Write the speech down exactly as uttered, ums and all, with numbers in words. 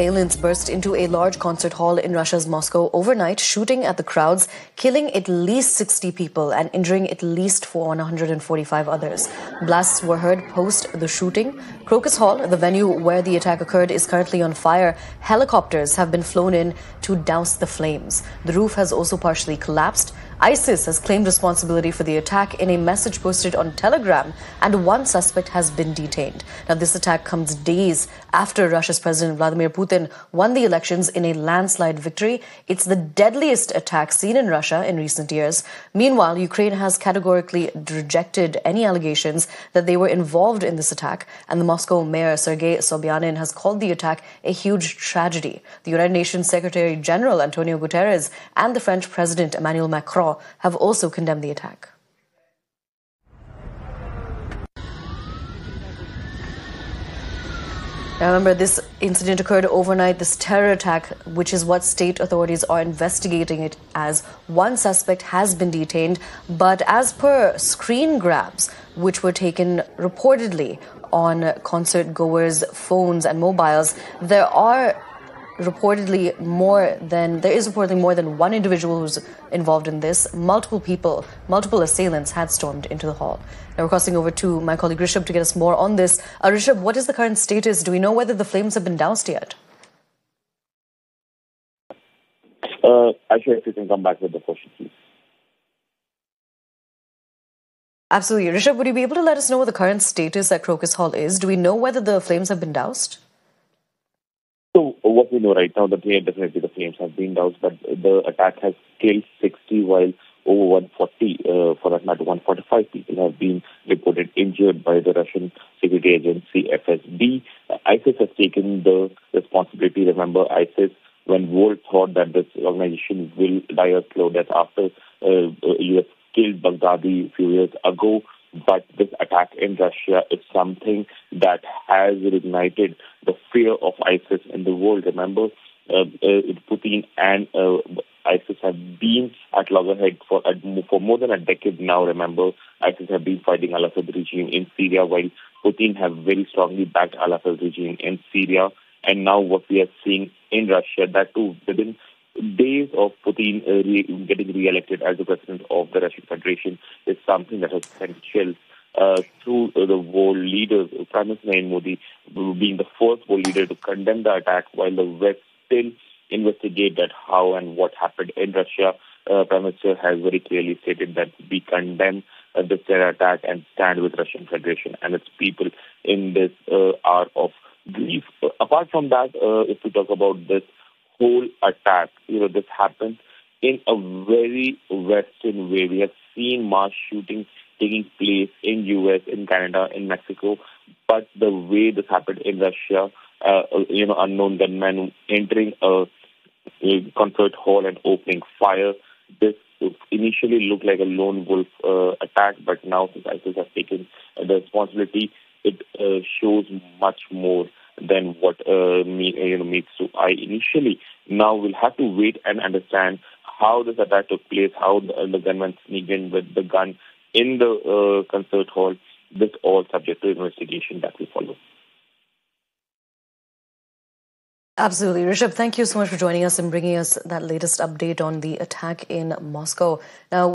Assailants burst into a large concert hall in Russia's Moscow overnight, shooting at the crowds, killing at least sixty people and injuring at least one hundred forty-five others. Blasts were heard post the shooting. Crocus Hall, the venue where the attack occurred, is currently on fire. Helicopters have been flown in to douse the flames. The roof has also partially collapsed. ISIS has claimed responsibility for the attack in a message posted on Telegram, and one suspect has been detained. Now, this attack comes days after Russia's President Vladimir Putin won the elections in a landslide victory. It's the deadliest attack seen in Russia in recent years. Meanwhile, Ukraine has categorically rejected any allegations that they were involved in this attack, and the Moscow mayor Sergei Sobyanin has called the attack a huge tragedy. The United Nations Secretary General Antonio Guterres and the French President Emmanuel Macron have also condemned the attack. Now, remember, this incident occurred overnight, this terror attack, which is what state authorities are investigating it as. One suspect has been detained, but as per screen grabs, which were taken reportedly on concert goers' phones and mobiles, there are reportedly more than there is reportedly more than one individual who's involved in this. Multiple people, multiple assailants had stormed into the hall. Now we're crossing over to my colleague Rishabh to get us more on this. Uh, Rishabh, what is the current status? Do we know whether the flames have been doused yet? Uh, Asha, if you can come back with the question, please. Absolutely. Rishabh, would you be able to let us know what the current status at Crocus Hall is? Do we know whether the flames have been doused? So what we know right now, that yeah, definitely the flames have been doused, but the attack has killed sixty, while over one hundred forty, uh, for that matter, one hundred forty-five people have been reported injured by the Russian security agency F S B. Uh, ISIS has taken the responsibility. Remember, ISIS, when world thought that this organization will die a slow death after uh, U S killed Baghdadi a few years ago. But this attack in Russia is something that has ignited the fear of ISIS in the world. Remember, uh, uh, Putin and uh, ISIS have been at loggerhead for uh, for more than a decade now. Remember, ISIS have been fighting Al Assad regime in Syria, while Putin have very strongly backed Al Assad regime in Syria. And now what we are seeing in Russia, that too within days of Putin uh, re getting re-elected as the president of the Russian Federation, is something that has sent chills uh, through uh, the world leaders. Prime Minister Narendra Modi being the first world leader to condemn the attack, while the West still investigate that how and what happened in Russia. Uh, Prime Minister has very clearly stated that we condemn uh, this terror attack and stand with Russian Federation and its people in this uh, hour of grief. Uh, apart from that, uh, if we talk about this whole attack, you know, this happened in a very Western way. We have seen mass shootings taking place in U S, in Canada, in Mexico, but the way this happened in Russia, uh, you know, unknown gunmen entering a, a concert hall and opening fire. This initially looked like a lone wolf uh, attack, but now since ISIS has taken the responsibility, it uh, shows much more than what uh, me, you know, meets to eye initially. Now we'll have to wait and understand how this attack took place, how the, the gunman sneaked in with the gun in the uh, concert hall. This all subject to investigation that will follow. Absolutely. Rishabh, thank you so much for joining us and bringing us that latest update on the attack in Moscow. Now.